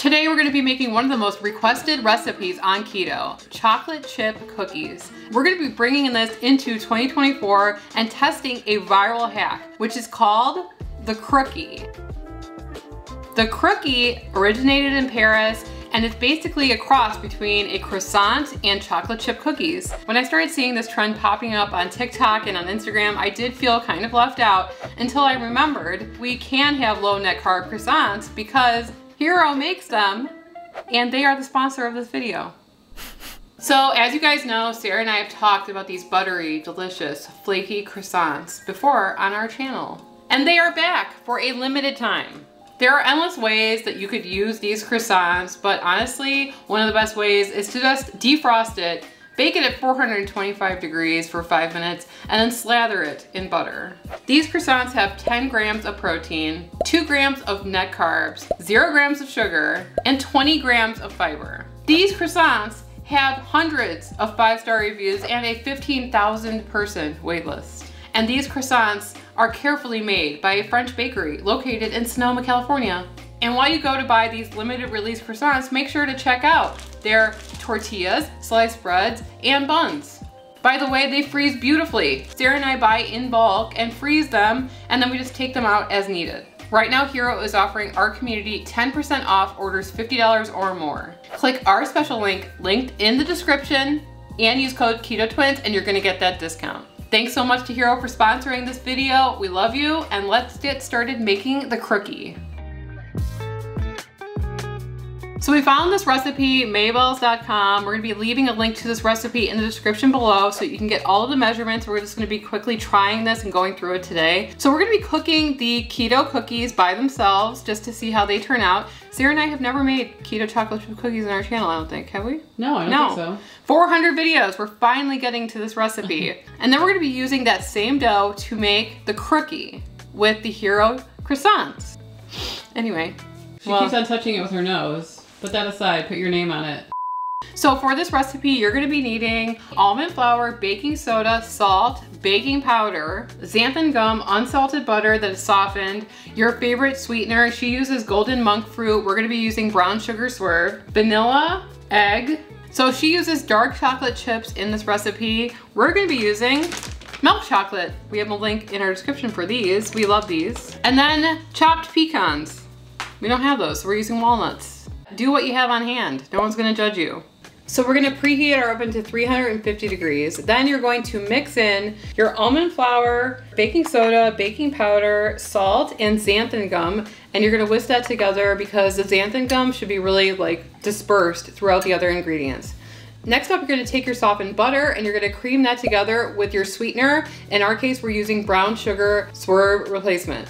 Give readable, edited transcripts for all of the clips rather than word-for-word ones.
Today we're gonna be making one of the most requested recipes on keto, chocolate chip cookies. We're gonna be bringing this into 2024 and testing a viral hack, which is called the crookie. The crookie originated in Paris, and it's basically a cross between a croissant and chocolate chip cookies. When I started seeing this trend popping up on TikTok and on Instagram, I did feel kind of left out until I remembered we can have low net carb croissants because Hero makes them, and they are the sponsor of this video. So as you guys know, Sarah and I have talked about these buttery, delicious, flaky croissants before on our channel, and they are back for a limited time. There are endless ways that you could use these croissants, but honestly, one of the best ways is to just defrost it, bake it at 425 degrees for 5 minutes, and then slather it in butter. These croissants have 10 grams of protein, 2 grams of net carbs, 0 grams of sugar, and 20 grams of fiber. These croissants have hundreds of 5-star reviews and a 15,000 person waitlist. And these croissants are carefully made by a French bakery located in Sonoma, California. And while you go to buy these limited release croissants, make sure to check out their tortillas, sliced breads, and buns. By the way, they freeze beautifully. Sarah and I buy in bulk and freeze them, and then we just take them out as needed. Right now, Hero is offering our community 10% off orders $50 or more. Click our special link linked in the description and use code KetoTwins and you're gonna get that discount. Thanks so much to Hero for sponsoring this video. We love you, and let's get started making the crookie. So we found this recipe, maebells.com. We're gonna be leaving a link to this recipe in the description below so you can get all of the measurements. We're just gonna be quickly trying this and going through it today. So we're gonna be cooking the keto cookies by themselves just to see how they turn out. Sarah and I have never made keto chocolate chip cookies on our channel, I don't think, have we? No, I don't think so. 400 videos, we're finally getting to this recipe. And then we're gonna be using that same dough to make the crookie with the Hero croissants. Anyway. She keeps on touching it with her nose. Put that aside, put your name on it. So for this recipe, you're gonna be needing almond flour, baking soda, salt, baking powder, xanthan gum, unsalted butter that is softened, your favorite sweetener. She uses Golden Monk fruit. We're gonna be using brown sugar Swerve, vanilla, egg. So she uses dark chocolate chips in this recipe. We're gonna be using milk chocolate. We have a link in our description for these. We love these. And then chopped pecans. We don't have those, so we're using walnuts. Do what you have on hand. No one's gonna judge you. So we're gonna preheat our oven to 350 degrees. Then you're going to mix in your almond flour, baking soda, baking powder, salt, and xanthan gum. And you're gonna whisk that together because the xanthan gum should be really like dispersed throughout the other ingredients. Next up, you're gonna take your softened butter and you're gonna cream that together with your sweetener. In our case, we're using brown sugar Swerve replacement.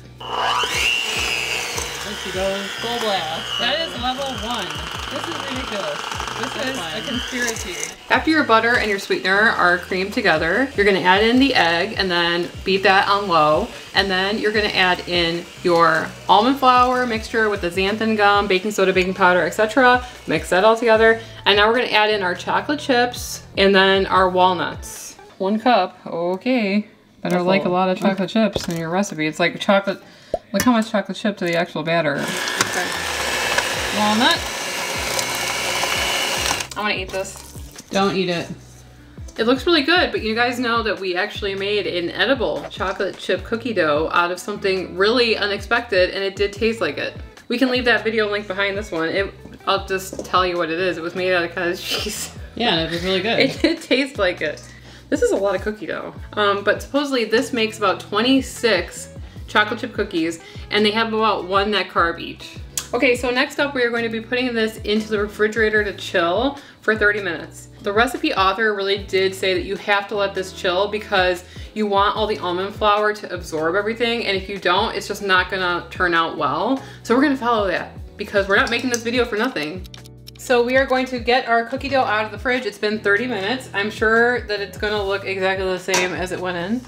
She goes full blast. That is level one. This is ridiculous. This is a conspiracy. After your butter and your sweetener are creamed together, you're gonna add in the egg and then beat that on low. And then you're gonna add in your almond flour mixture with the xanthan gum, baking soda, baking powder, etc. Mix that all together. And now we're gonna add in our chocolate chips and then our walnuts. 1 cup, okay. Better like a lot of chocolate chips in your recipe. It's like chocolate. Look how much chocolate chip to the actual batter. Okay. Walnut. I want to eat this. Don't eat it. It looks really good, but you guys know that we actually made an edible chocolate chip cookie dough out of something really unexpected, and it did taste like it. We can leave that video link behind this one. I'll just tell you what it is. It was made out of cottage cheese. Yeah, and it was really good. It did taste like it. This is a lot of cookie dough. But supposedly this makes about 26 chocolate chip cookies, and they have about 1 net carb each. Okay, so next up we are going to be putting this into the refrigerator to chill for 30 minutes. The recipe author really did say that you have to let this chill because you want all the almond flour to absorb everything, and if you don't, it's just not gonna turn out well. So we're gonna follow that because we're not making this video for nothing. So we are going to get our cookie dough out of the fridge. It's been 30 minutes. I'm sure that it's gonna look exactly the same as it went in.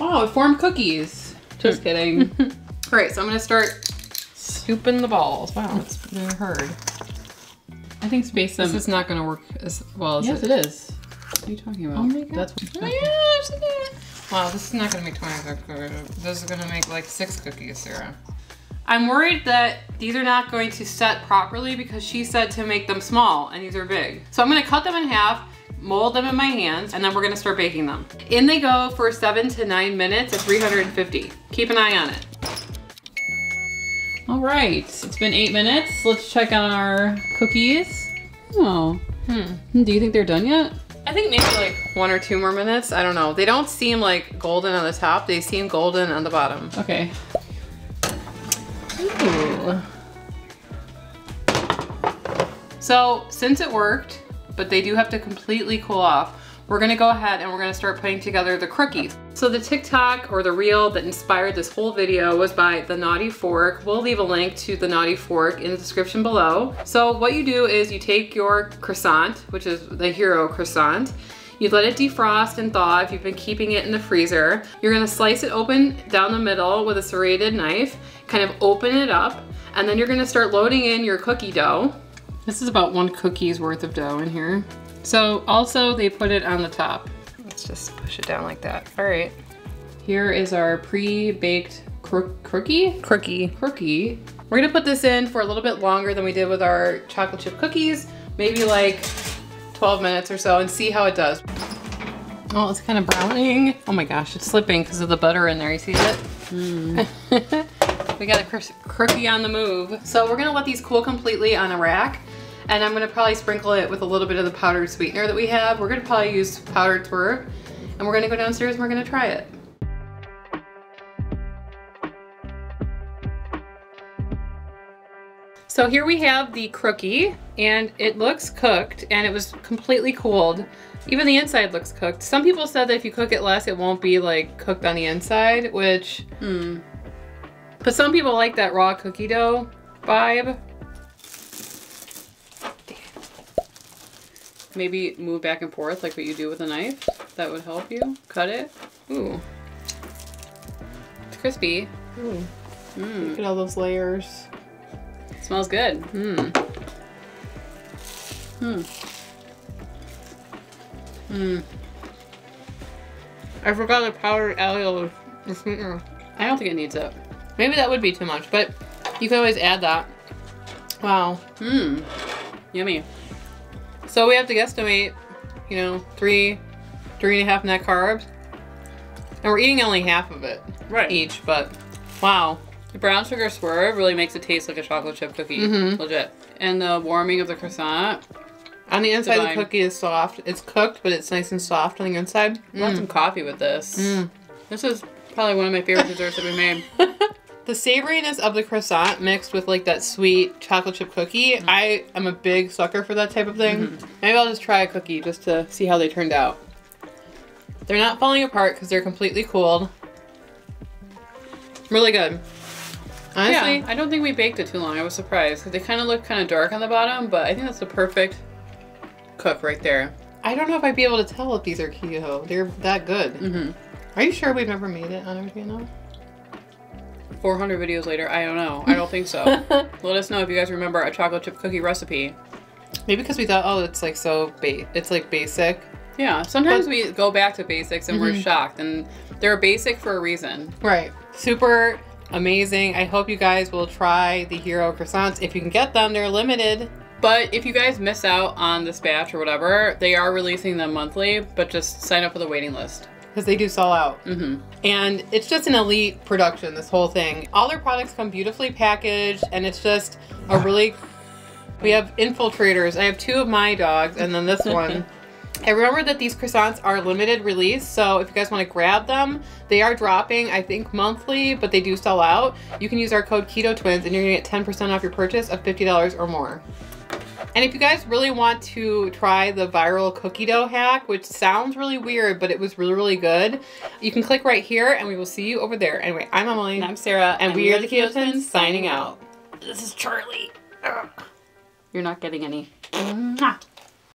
Wow, it formed cookies. Just kidding. All right, so I'm gonna start scooping the balls. Wow, it's really hard. I think space them. This is not gonna work as well as Yes, it is. What are you talking about? Oh my God. That's what Wow, this is not gonna make 20 cookies. This is gonna make like 6 cookies, Sarah. I'm worried that these are not going to set properly because she said to make them small and these are big. So I'm gonna cut them in half, mold them in my hands, and then we're gonna start baking them. In they go for 7 to 9 minutes at 350. Keep an eye on it. All right, it's been 8 minutes. Let's check on our cookies. Oh, do you think they're done yet? I think maybe like 1 or 2 more minutes. I don't know. They don't seem like golden on the top. They seem golden on the bottom. Okay. Ooh. So since it worked, but they do have to completely cool off, we're gonna go ahead and we're gonna start putting together the crookies. So the TikTok or the reel that inspired this whole video was by The Naughty Fork. We'll leave a link to The Naughty Fork in the description below. So what you do is you take your croissant, which is the Hero croissant, you let it defrost and thaw if you've been keeping it in the freezer. You're gonna slice it open down the middle with a serrated knife, kind of open it up, and then you're gonna start loading in your cookie dough. This is about 1 cookie's worth of dough in here. So also they put it on the top. Let's just push it down like that. All right. Here is our pre-baked crookie? Crookie. Crookie. We're gonna put this in for a little bit longer than we did with our chocolate chip cookies, maybe like 12 minutes or so, and see how it does. Oh, it's kind of browning. Oh my gosh, it's slipping because of the butter in there. You see it? Mm. We got a crookie on the move. So we're gonna let these cool completely on a rack. And I'm gonna probably sprinkle it with a little bit of the powdered sweetener that we have. We're gonna probably use powdered Swerve, and we're gonna go downstairs and we're gonna try it. So here we have the crookie, and it looks cooked, and it was completely cooled. Even the inside looks cooked. Some people said that if you cook it less, it won't be like cooked on the inside, which, But some people like that raw cookie dough vibe. Maybe move back and forth like what you do with a knife. That would help you. Cut it. Ooh. It's crispy. Ooh. Mm. Look at all those layers. It smells good. Mmm. Mmm. Mmm. I forgot the powdered alio. I don't think it needs it. Maybe that would be too much, but you could always add that. Wow. Mmm. Yummy. So we have to guesstimate, you know, 3, 3.5 net carbs. And we're eating only half of it each, but wow. The brown sugar Swerve really makes it taste like a chocolate chip cookie, legit. And the warming of the croissant. On the inside, the cookie is soft. It's cooked, but it's nice and soft on the inside. I want some coffee with this. This is probably one of my favorite desserts that we made. The savoriness of the croissant mixed with like that sweet chocolate chip cookie. I am a big sucker for that type of thing. Maybe I'll just try a cookie just to see how they turned out. They're not falling apart because they're completely cooled. Really good. Honestly, yeah, I don't think we baked it too long. I was surprised. They kind of look kind of dark on the bottom, but I think that's the perfect cook right there. I don't know if I'd be able to tell if these are keto. They're that good. Are you sure we've never made it on our channel? 400 videos later, I don't know. I don't think so. Let us know if you guys remember a chocolate chip cookie recipe. Maybe because we thought, oh, it's like it's like basic. Yeah, sometimes we go back to basics and we're shocked, and they're basic for a reason. Right. Super amazing. I hope you guys will try the Hero croissants. If you can get them, they're limited. But if you guys miss out on this batch or whatever, they are releasing them monthly, but just sign up for the waiting list, because they do sell out. And it's just an elite production, this whole thing. All their products come beautifully packaged, and it's just a really, we have infiltrators. I have 2 of my dogs, and then this one. And remember that these croissants are limited release, so if you guys wanna grab them, they are dropping, I think monthly, but they do sell out. You can use our code KetoTwins, and you're gonna get 10% off your purchase of $50 or more. And if you guys really want to try the viral cookie dough hack, which sounds really weird, but it was really, really good, you can click right here and we will see you over there. Anyway, I'm Emily. And I'm Sarah. And we are the KetoTwins signing out. This is Charlie. Ugh. You're not getting any.